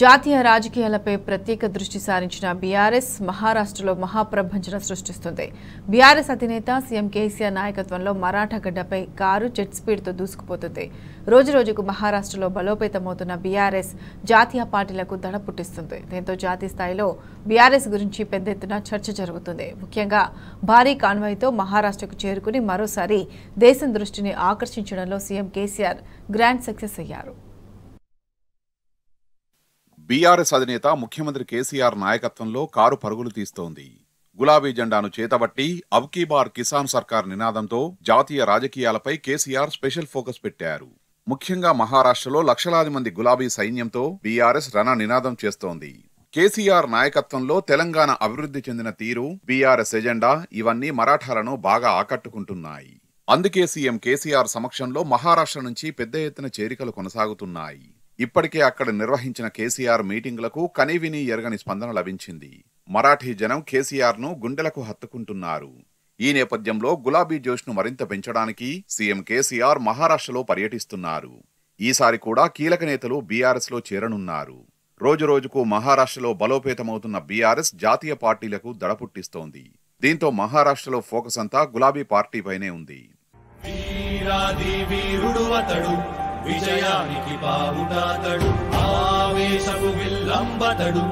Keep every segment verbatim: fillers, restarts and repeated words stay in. జాతీయ రాజకీయాలపై ప్రత్యేక దృష్టి సారించిన బీఆర్ఎస్ మహారాష్ట్రలో మహాప్రభంజన సృష్టిస్తుంది. బీఆర్ఎస్ అధినేత సీఎం కేసీఆర్ నాయకత్వంలో మరాఠా గడ్డపై కారు జెట్ స్పీడ్తో దూసుకుపోతుంది. రోజురోజుకు మహారాష్ట్రలో బలోపేతమవుతున్న బీఆర్ఎస్ జాతీయ పార్టీలకు దడ పుట్టిస్తుంది. దీంతో జాతీయ స్థాయిలో బీఆర్ఎస్ గురించి పెద్ద ఎత్తున చర్చ జరుగుతుంది. ముఖ్యంగా భారీ కాన్వాయ్తో మహారాష్ట్రకు చేరుకుని మరోసారి దేశం దృష్టిని ఆకర్షించడంలో సీఎం కేసీఆర్ గ్రాండ్ సక్సెస్ అయ్యారు. బీఆర్ఎస్ అధినేత ముఖ్యమంత్రి కేసీఆర్ నాయకత్వంలో కారు పరుగులు తీస్తోంది. గులాబీ జెండాను చేతబట్టి అబ్ కీ బార్ కిసాన్ సర్కార్ నినాదంతో జాతీయ రాజకీయాలపై కేసీఆర్ స్పెషల్ ఫోకస్ పెట్టారు. ముఖ్యంగా మహారాష్ట్రలో లక్షలాది మంది గులాబీ సైన్యంతో బీఆర్ఎస్ రణ నినాదం చేస్తోంది. కేసీఆర్ నాయకత్వంలో తెలంగాణ అభివృద్ధి చెందిన తీరు, బీఆర్ఎస్ ఎజెండా ఇవన్నీ మరాఠాలను బాగా ఆకట్టుకుంటున్నాయి. అందుకే సీఎం కేసీఆర్ సమక్షంలో మహారాష్ట్ర నుంచి పెద్ద ఎత్తున చేరికలు కొనసాగుతున్నాయి. ఇప్పటికే అక్కడ నిర్వహించిన కేసీఆర్ మీటింగ్లకు కనీవిని ఎరగని స్పందన లభించింది. మరాఠీ జనం కేసీఆర్ను గుండెలకు హత్తుకుంటున్నారు. ఈ నేపథ్యంలో గులాబీ జోష్ను మరింత పెంచడానికి సీఎం కేసీఆర్ మహారాష్ట్రలో పర్యటిస్తున్నారు. ఈసారి కూడా కీలక నేతలు బీఆర్ఎస్లో చేరనున్నారు. రోజురోజుకు మహారాష్ట్రలో బలోపేతమవుతున్న బీఆర్ఎస్ జాతీయ పార్టీలకు దడపుట్టిస్తోంది. దీంతో మహారాష్ట్రలో ఫోకస్ అంతా గులాబీ పార్టీపైనే ఉంది. విజయానికి బావుటాతడు, ఆవేశపు విల్లంబతడు,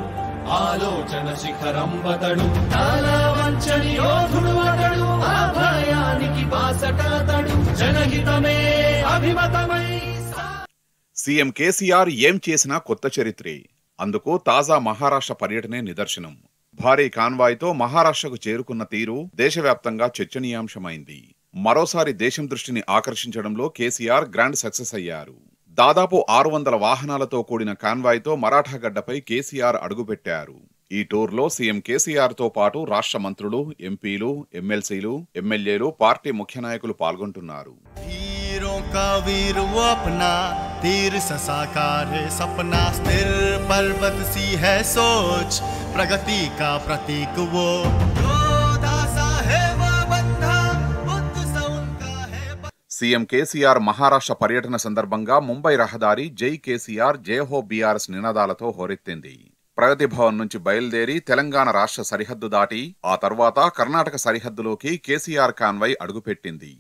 ఆలోచన శిఖరంబతడు, తాళవంచని యోధుడు అతడు, ఆ భయానికి బాసటాతడు, జనహితమే అభిమతమై. సీఎం కేసీఆర్ ఏం చేసినా కొత్త చరిత్రే. అందుకు తాజా మహారాష్ట్ర పర్యటనే నిదర్శనం. భారీ కాన్వాయ్తో మహారాష్ట్రకు చేరుకున్న తీరు దేశవ్యాప్తంగా చర్చనీయాంశమైంది. మరోసారి దేశం దృష్టిని ఆకర్షించడంలో కేసీఆర్ గ్రాండ్ సక్సెస్ అయ్యారు. దాదాపు ఆరు వందల వాహనాలతో కూడిన కాన్వాయ్తో మరాఠా గడ్డపై కేసీఆర్ అడుగుపెట్టారు. ఈ టూర్లో సీఎం కేసీఆర్తో పాటు రాష్ట్ర మంత్రులు, ఎంపీలు, ఎమ్మెల్సీలు, ఎమ్మెల్యేలు, పార్టీ ముఖ్య నాయకులు పాల్గొంటున్నారు. సీఎం కేసీఆర్ మహారాష్ట్ర పర్యటన సందర్భంగా ముంబై రహదారి జై కేసీఆర్ జయహో బీఆర్ఎస్ నినాదాలతో హోరెత్తింది. ప్రగతి భవన్ నుంచి బయలుదేరి తెలంగాణ రాష్ట్ర సరిహద్దు దాటి ఆ తర్వాత కర్ణాటక సరిహద్దులోకి కేసీఆర్ కాన్వాయ్ అడుగుపెట్టింది.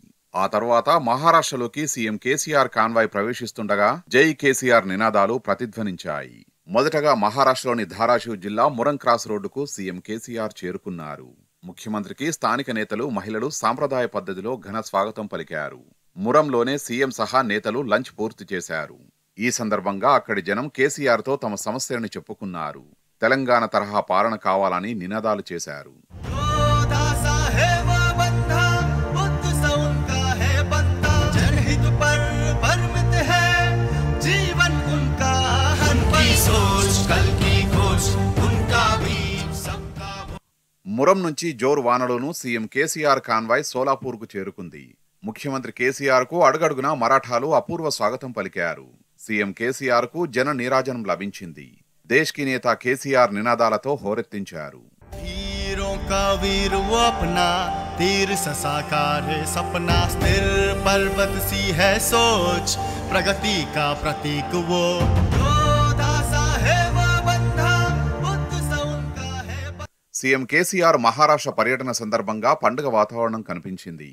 ఆ తర్వాత మహారాష్ట్రలోకి సీఎం కేసీఆర్ కాన్వాయ్ ప్రవేశిస్తుండగా జై కేసీఆర్ నినాదాలు ప్రతిధ్వనించాయి. మొదటగా మహారాష్ట్రలోని ధారాషివ్ జిల్లా మురం క్రాస్ రోడ్డుకు సీఎం కేసీఆర్ చేరుకున్నారు. ముఖ్యమంత్రికి స్థానిక నేతలు, మహిళలు సాంప్రదాయ పద్ధతిలో ఘన స్వాగతం పలికారు. మురంలోనే సీఎం సహా నేతలు లంచ్ పూర్తి చేశారు. ఈ సందర్భంగా అక్కడి జనం కేసీఆర్తో తమ సమస్యలను చెప్పుకున్నారు. తెలంగాణ తరహా పాలన కావాలని నినాదాలు చేశారు. మురం నుంచి జోరు వానలోనూ సీఎం కేసీఆర్ కాన్వాయ్ సోలాపూర్కు చేరుకుంది. ముఖ్యమంత్రి కేసీఆర్ కు అడుగడుగున మరాఠాలు అపూర్వ స్వాగతం పలికారు. సీఎం కేసీఆర్ కు జన నీరాజనం లభించింది. దేశ్ కి నేత కేసీఆర్ నినాదాలతో హోరెత్తించారు. సీఎం కేసీఆర్ మహారాష్ట్ర పర్యటన సందర్భంగా పండుగ వాతావరణం కనిపించింది.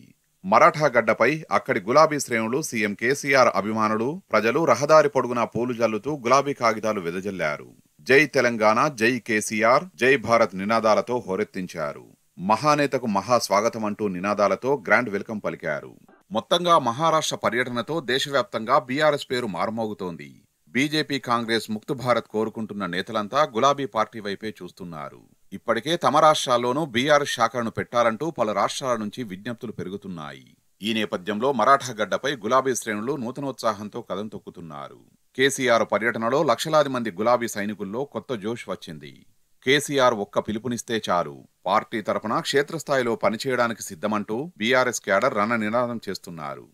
మరాఠా గడ్డపై అక్కడి గులాబీ శ్రేణులు, సీఎం కేసీఆర్ అభిమానులు, ప్రజలు రహదారి పొడుగునా పూలు జల్లుతూ గులాబీ కాగితాలు వెదజల్లారు. జై తెలంగాణ, జై కేసీఆర్, జై భారత్ నినాదాలతో హోరెత్తించారు. మహానేతకు మహా స్వాగతం అంటూ నినాదాలతో గ్రాండ్ వెల్కమ్ పలికారు. మొత్తంగా మహారాష్ట్ర పర్యటనతో దేశవ్యాప్తంగా బీఆర్ఎస్ పేరు మారుమోగుతోంది. బీజేపీ, కాంగ్రెస్ ముక్తు భారత్ కోరుకుంటున్న నేతలంతా గులాబీ పార్టీ వైపే చూస్తున్నారు. ఇప్పటికే తమ రాష్ట్రాల్లోనూ బీఆర్ఎస్ శాఖలను పెట్టాలంటూ పలు రాష్ట్రాల నుంచి విజ్ఞప్తులు పెరుగుతున్నాయి. ఈ నేపథ్యంలో మరాఠా గడ్డపై గులాబీ శ్రేణులు నూతనోత్సాహంతో కదం తొక్కుతున్నారు. కేసీఆర్ పర్యటనలో లక్షలాది మంది గులాబీ సైనికుల్లో కొత్త జోష్ వచ్చింది. కేసీఆర్ ఒక్క పిలుపునిస్తే చాలు పార్టీ తరపున క్షేత్రస్థాయిలో పనిచేయడానికి సిద్ధమంటూ బీఆర్ఎస్ క్యాడర్ రణ నినాదం చేస్తున్నారు.